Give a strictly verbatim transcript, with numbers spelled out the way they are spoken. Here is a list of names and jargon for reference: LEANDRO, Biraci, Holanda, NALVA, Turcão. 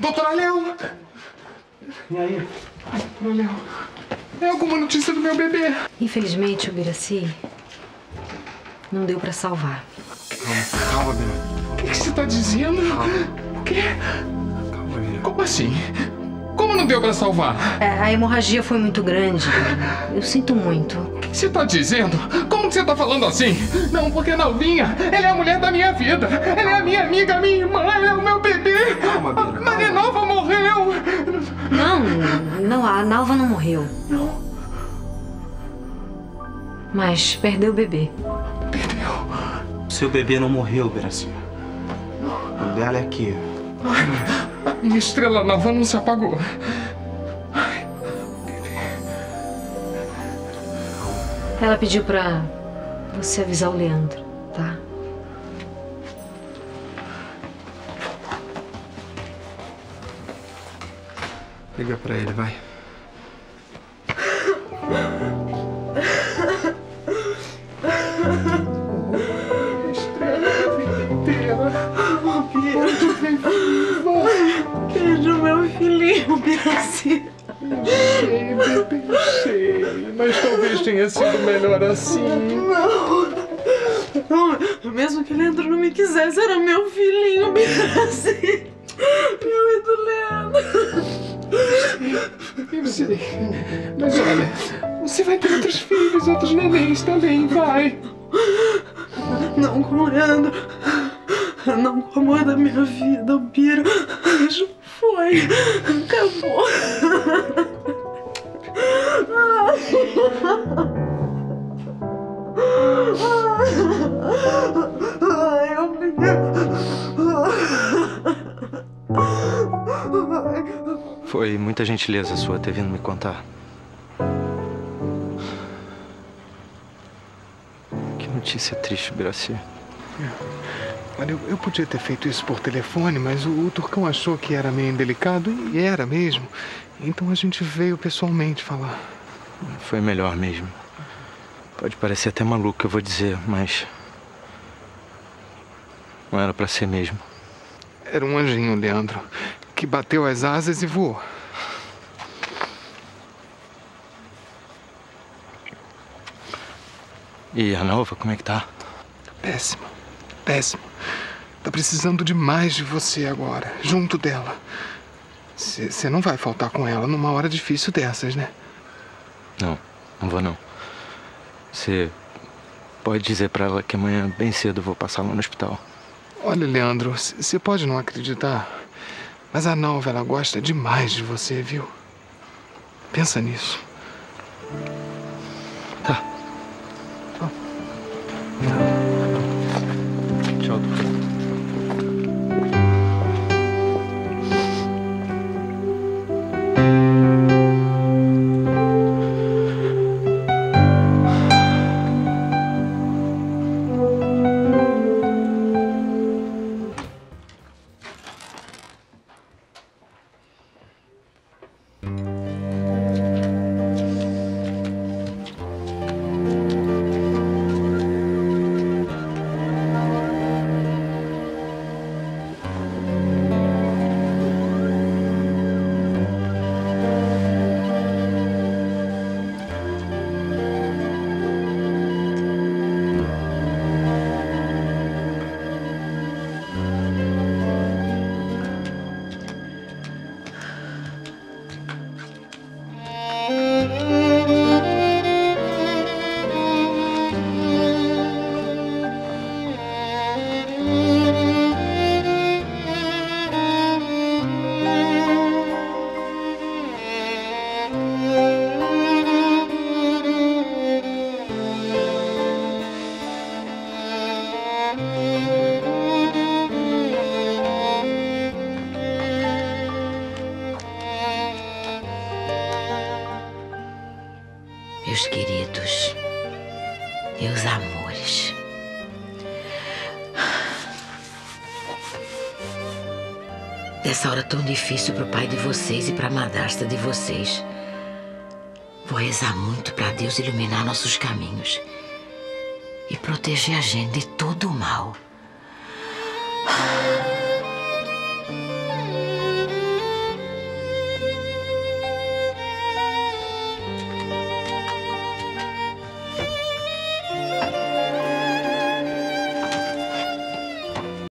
Doutora Léo! E aí? Ai, doutora Léo, tem alguma notícia do meu bebê? Infelizmente, o Biraci não deu pra salvar. Calma, calma, Bira. O que, que você tá dizendo? Calma. O quê? Calma, Bira. Como assim? Como não deu pra salvar? É, a hemorragia foi muito grande. Eu sinto muito. O que você tá dizendo? Como que você tá falando assim? Não, porque a Nalvinha, ela é a mulher da minha vida. Ela é a minha amiga, a minha irmã, ela é o meu bebê. Calma, Bira, calma. A Maria Nova morreu. Não, não, a Nalva não morreu. Não. Mas perdeu o bebê. Perdeu? Seu bebê não morreu, Biraci. O dela é aqui. Ai. A minha estrela nova não se apagou. Ai, bebê. Ela pediu pra você avisar o Leandro, tá? Liga pra ele, vai. Minha estrela, vida inteira. Muito bem-vindo. Beijo, meu filhinho, Biraci. Eu sei, bebê, eu sei. Mas talvez tenha sido melhor assim. Não. Não. Mesmo que o Leandro não me quisesse, era meu filhinho, Biraci. Meu e do Leandro. Eu sei. Mas olha, você vai ter outros filhos, outros nenéns também, vai. Não com o Leandro. Não com o amor da minha vida, o Biro. Já foi. Acabou. Ai, eu me... Foi muita gentileza sua ter vindo me contar. Que notícia triste, Biraci. Eu, eu podia ter feito isso por telefone, mas o, o Turcão achou que era meio indelicado, e era mesmo. Então a gente veio pessoalmente falar. Foi melhor mesmo. Pode parecer até maluco o que eu vou dizer, mas... não era pra ser mesmo. Era um anjinho, Leandro, que bateu as asas e voou. E a Nalva, como é que tá? Péssima, péssima. Tá precisando demais de você agora, junto dela. Você não vai faltar com ela numa hora difícil dessas, né? Não, não vou não. Você pode dizer pra ela que amanhã bem cedo vou passar lá no hospital. Olha, Leandro, você pode não acreditar, mas a Nalva, ela gosta demais de você, viu? Pensa nisso. Tá. Tá. Tchau, doutor. Meus queridos, meus amores. Nessa hora tão difícil pro pai de vocês e pra madrasta de vocês, vou rezar muito pra Deus iluminar nossos caminhos e proteger a gente de todo o mal.